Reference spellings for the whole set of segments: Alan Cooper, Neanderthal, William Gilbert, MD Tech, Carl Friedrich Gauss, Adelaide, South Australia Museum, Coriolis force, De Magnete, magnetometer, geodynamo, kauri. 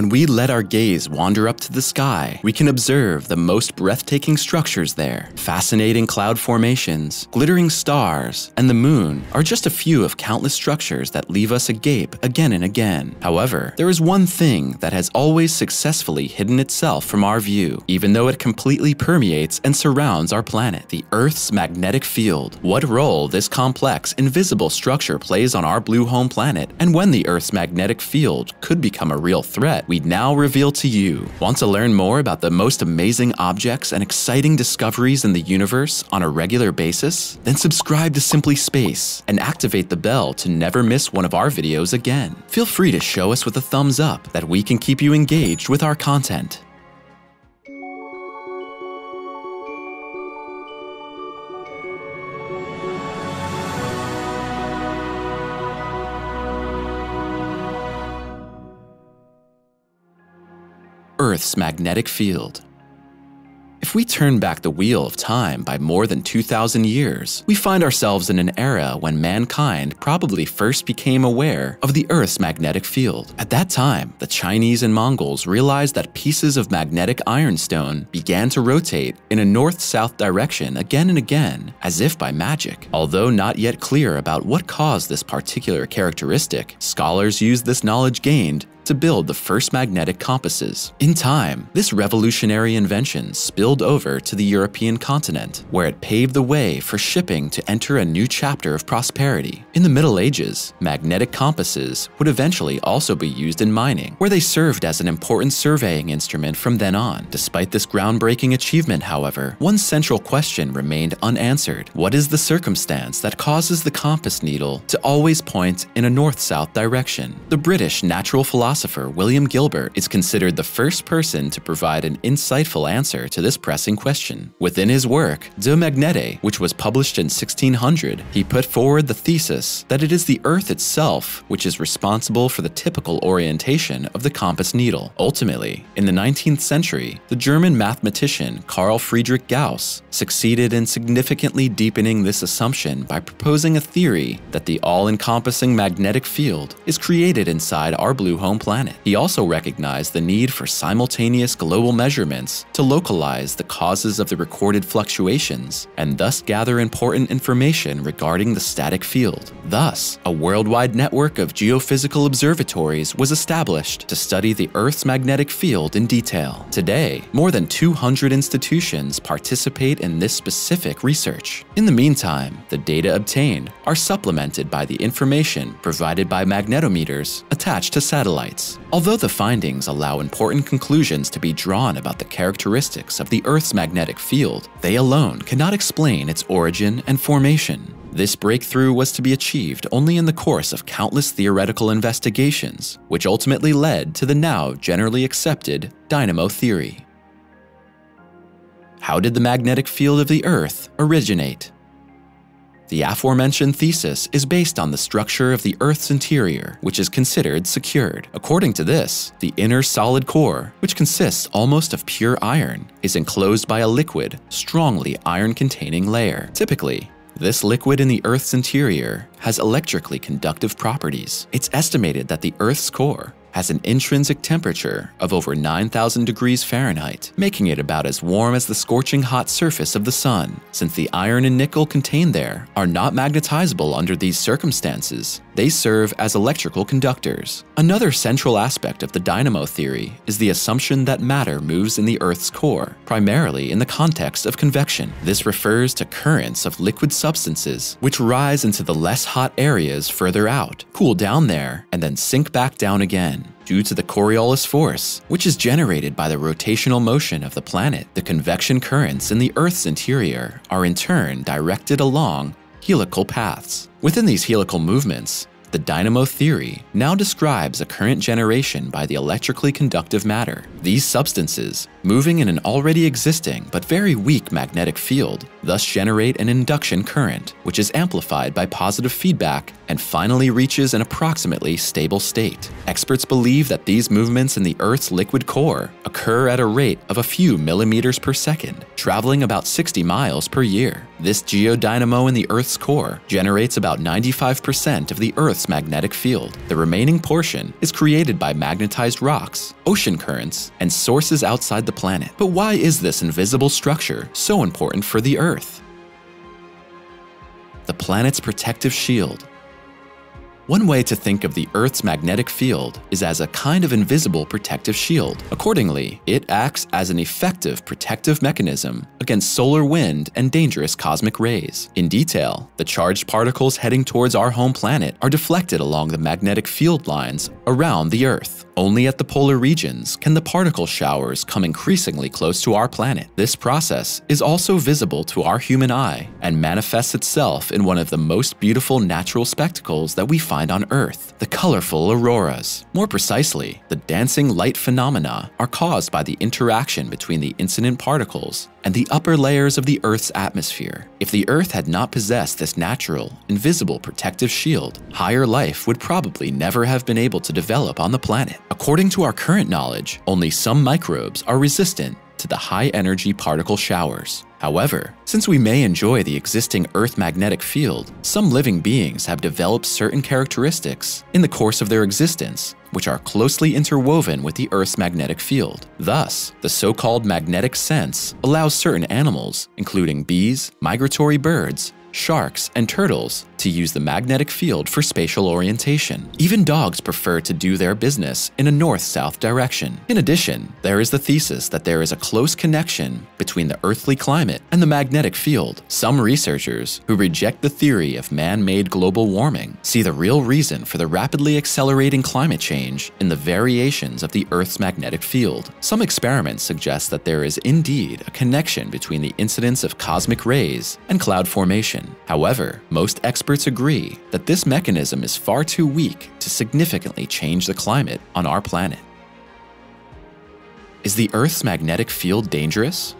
When we let our gaze wander up to the sky, we can observe the most breathtaking structures there. Fascinating cloud formations, glittering stars, and the moon are just a few of countless structures that leave us agape again and again. However, there is one thing that has always successfully hidden itself from our view, even though it completely permeates and surrounds our planet: the Earth's magnetic field. What role this complex, invisible structure plays on our blue home planet, and when the Earth's magnetic field could become a real threat, we now reveal to you. Want to learn more about the most amazing objects and exciting discoveries in the universe on a regular basis? Then subscribe to Simply Space and activate the bell to never miss one of our videos again. Feel free to show us with a thumbs up that we can keep you engaged with our content. Earth's magnetic field. If we turn back the wheel of time by more than 2,000 years, we find ourselves in an era when mankind probably first became aware of the Earth's magnetic field. At that time, the Chinese and Mongols realized that pieces of magnetic ironstone began to rotate in a north-south direction again and again, as if by magic. Although not yet clear about what caused this particular characteristic, scholars use this knowledge gained to build the first magnetic compasses. In time, this revolutionary invention spilled over to the European continent, where it paved the way for shipping to enter a new chapter of prosperity. In the Middle Ages, magnetic compasses would eventually also be used in mining, where they served as an important surveying instrument from then on. Despite this groundbreaking achievement, however, one central question remained unanswered. What is the circumstance that causes the compass needle to always point in a north-south direction? The British natural philosopher William Gilbert is considered the first person to provide an insightful answer to this pressing question. Within his work, De Magnete, which was published in 1600, he put forward the thesis that it is the Earth itself which is responsible for the typical orientation of the compass needle. Ultimately, in the 19th century, the German mathematician Carl Friedrich Gauss succeeded in significantly deepening this assumption by proposing a theory that the all-encompassing magnetic field is created inside our blue home planet. He also recognized the need for simultaneous global measurements to localize the causes of the recorded fluctuations and thus gather important information regarding the static field. Thus, a worldwide network of geophysical observatories was established to study the Earth's magnetic field in detail. Today, more than 200 institutions participate in this specific research. In the meantime, the data obtained are supplemented by the information provided by magnetometers attached to satellites. Although the findings allow important conclusions to be drawn about the characteristics of the Earth's magnetic field, they alone cannot explain its origin and formation. This breakthrough was to be achieved only in the course of countless theoretical investigations, which ultimately led to the now generally accepted dynamo theory. How did the magnetic field of the Earth originate? The aforementioned thesis is based on the structure of the Earth's interior, which is considered secured. According to this, the inner solid core, which consists almost of pure iron, is enclosed by a liquid, strongly iron-containing layer. Typically, this liquid in the Earth's interior has electrically conductive properties. It's estimated that the Earth's core has an intrinsic temperature of over 9,000 degrees Fahrenheit, making it about as warm as the scorching hot surface of the sun. Since the iron and nickel contained there are not magnetizable under these circumstances, they serve as electrical conductors. Another central aspect of the dynamo theory is the assumption that matter moves in the Earth's core, primarily in the context of convection. This refers to currents of liquid substances which rise into the less hot areas further out, cool down there, and then sink back down again. Due to the Coriolis force, which is generated by the rotational motion of the planet, the convection currents in the Earth's interior are in turn directed along helical paths. Within these helical movements, the dynamo theory now describes a current generation by the electrically conductive matter. These substances, moving in an already existing but very weak magnetic field, thus generate an induction current, which is amplified by positive feedback and finally reaches an approximately stable state. Experts believe that these movements in the Earth's liquid core occur at a rate of a few millimeters per second, traveling about 60 miles per year. This geodynamo in the Earth's core generates about 95% of the Earth's magnetic field. The remaining portion is created by magnetized rocks, ocean currents, and sources outside the planet. But why is this invisible structure so important for the Earth? The planet's protective shield. One way to think of the Earth's magnetic field is as a kind of invisible protective shield. Accordingly, it acts as an effective protective mechanism against solar wind and dangerous cosmic rays. In detail, the charged particles heading towards our home planet are deflected along the magnetic field lines around the Earth. Only at the polar regions can the particle showers come increasingly close to our planet. This process is also visible to our human eye and manifests itself in one of the most beautiful natural spectacles that we find on Earth, the colorful auroras. More precisely, the dancing light phenomena are caused by the interaction between the incident particles and the upper layers of the Earth's atmosphere. If the Earth had not possessed this natural, invisible protective shield, higher life would probably never have been able to develop on the planet. According to our current knowledge, only some microbes are resistant to the high-energy particle showers. However, since we may enjoy the existing Earth magnetic field, some living beings have developed certain characteristics in the course of their existence which are closely interwoven with the Earth's magnetic field. Thus, the so-called magnetic sense allows certain animals, including bees, migratory birds, sharks, and turtles to use the magnetic field for spatial orientation. Even dogs prefer to do their business in a north-south direction. In addition, there is the thesis that there is a close connection between the earthly climate and the magnetic field. Some researchers who reject the theory of man-made global warming see the real reason for the rapidly accelerating climate change in the variations of the Earth's magnetic field. Some experiments suggest that there is indeed a connection between the incidence of cosmic rays and cloud formation. However, most experts agree that this mechanism is far too weak to significantly change the climate on our planet. Is the Earth's magnetic field dangerous?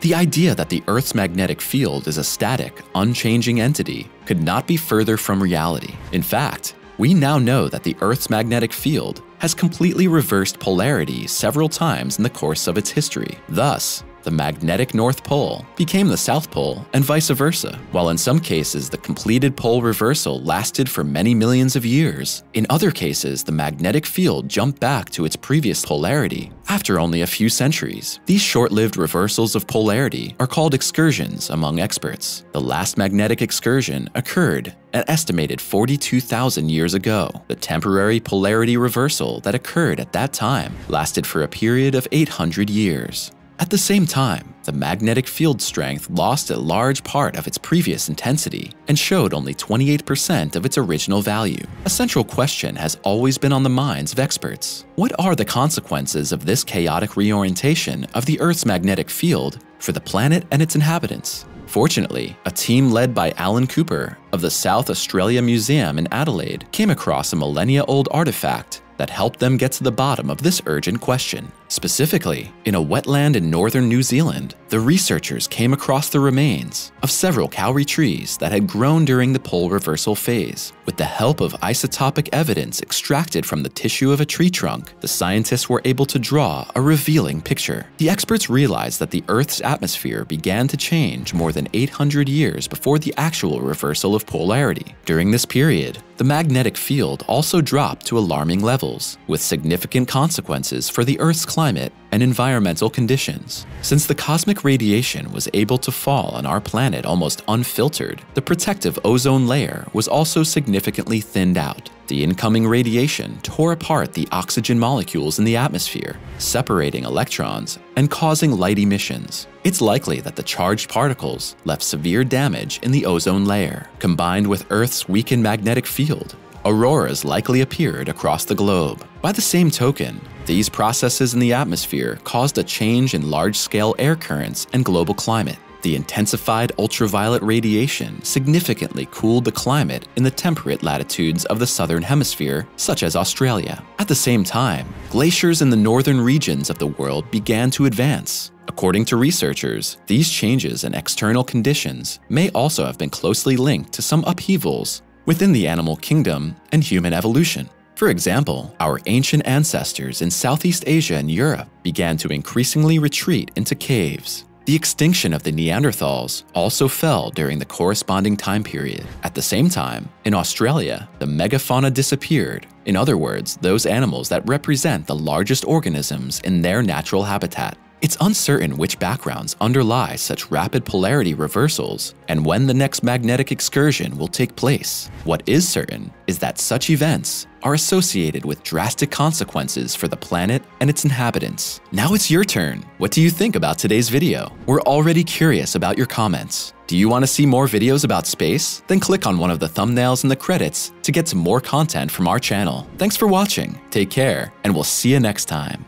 The idea that the Earth's magnetic field is a static, unchanging entity could not be further from reality. In fact, we now know that the Earth's magnetic field has completely reversed polarity several times in the course of its history. Thus, the magnetic North Pole became the South Pole and vice versa. While in some cases the completed pole reversal lasted for many millions of years, in other cases the magnetic field jumped back to its previous polarity after only a few centuries. These short-lived reversals of polarity are called excursions among experts. The last magnetic excursion occurred an estimated 42,000 years ago. The temporary polarity reversal that occurred at that time lasted for a period of 800 years. At the same time, the magnetic field strength lost a large part of its previous intensity and showed only 28% of its original value. A central question has always been on the minds of experts. What are the consequences of this chaotic reorientation of the Earth's magnetic field for the planet and its inhabitants? Fortunately, a team led by Alan Cooper of the South Australia Museum in Adelaide came across a millennia-old artifact that helped them get to the bottom of this urgent question. Specifically, in a wetland in northern New Zealand, the researchers came across the remains of several kauri trees that had grown during the pole reversal phase. With the help of isotopic evidence extracted from the tissue of a tree trunk, the scientists were able to draw a revealing picture. The experts realized that the Earth's atmosphere began to change more than 800 years before the actual reversal of polarity. During this period, the magnetic field also dropped to alarming levels, with significant consequences for the Earth's climate and environmental conditions. Since the cosmic radiation was able to fall on our planet almost unfiltered, the protective ozone layer was also significantly thinned out. The incoming radiation tore apart the oxygen molecules in the atmosphere, separating electrons and causing light emissions. It's likely that the charged particles left severe damage in the ozone layer. Combined with Earth's weakened magnetic field, auroras likely appeared across the globe. By the same token, these processes in the atmosphere caused a change in large-scale air currents and global climate. The intensified ultraviolet radiation significantly cooled the climate in the temperate latitudes of the southern hemisphere, such as Australia. At the same time, glaciers in the northern regions of the world began to advance. According to researchers, these changes in external conditions may also have been closely linked to some upheavals within the animal kingdom and human evolution. For example, our ancient ancestors in Southeast Asia and Europe began to increasingly retreat into caves. The extinction of the Neanderthals also fell during the corresponding time period. At the same time, in Australia, the megafauna disappeared. In other words, those animals that represent the largest organisms in their natural habitat. It's uncertain which backgrounds underlie such rapid polarity reversals and when the next magnetic excursion will take place. What is certain is that such events are associated with drastic consequences for the planet and its inhabitants. Now it's your turn. What do you think about today's video? We're already curious about your comments. Do you want to see more videos about space? Then click on one of the thumbnails in the credits to get some more content from our channel. Thanks for watching, take care, and we'll see you next time.